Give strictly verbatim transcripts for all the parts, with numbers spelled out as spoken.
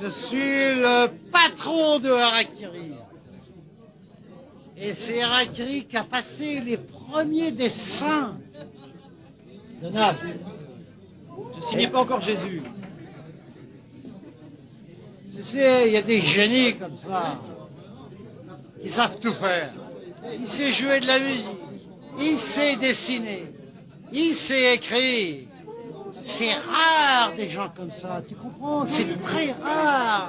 Je suis le patron de Hara-Kiri. Et c'est Hara-Kiri qui a passé les premiers dessins de Naples. Ceci n'est pas encore Jésus. Tu sais, il y a des génies comme ça, qui savent tout faire. Il sait jouer de la musique, il sait dessiner, il sait écrire. C'est rare des gens comme ça, tu comprends? C'est très rare.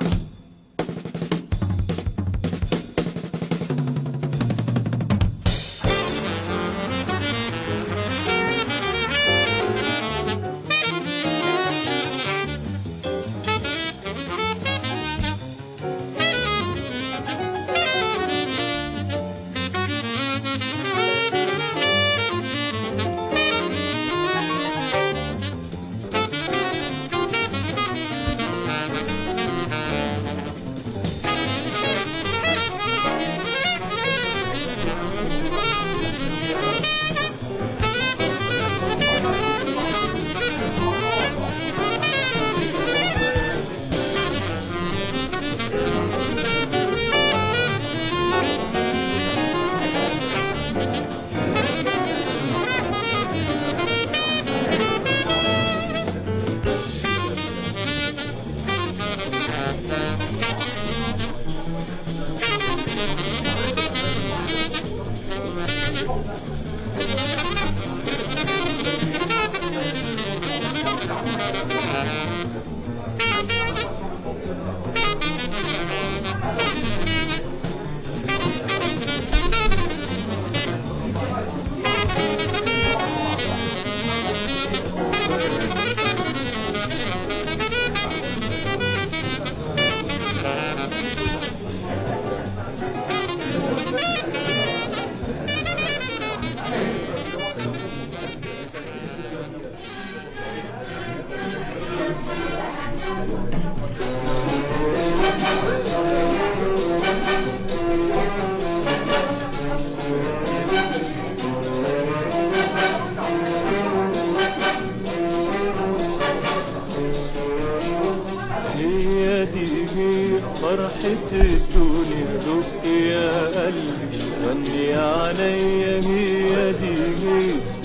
فرحة الدنيا ذوق يا قلبي غني عليا هي دي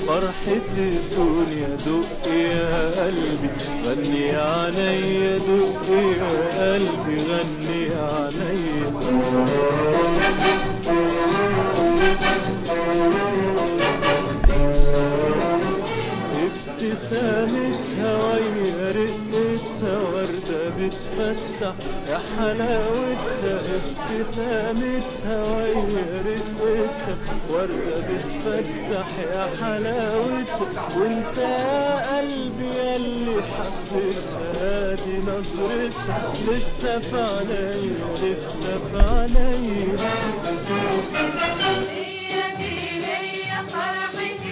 فرحة الدنيا ذوق يا قلبي غني عليا ذوق يا قلبي غني عليا ابتسامتها ويرقني وردة بتفتح يا حلاوتها ابتسامتها ويا رقتها وردة بتفتح يا حلاوتها وانت يا قلبي ياللي حبيتها دي نظرتها لسه في عينيا لسه في عينيا يا قلبي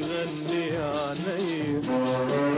غني عليا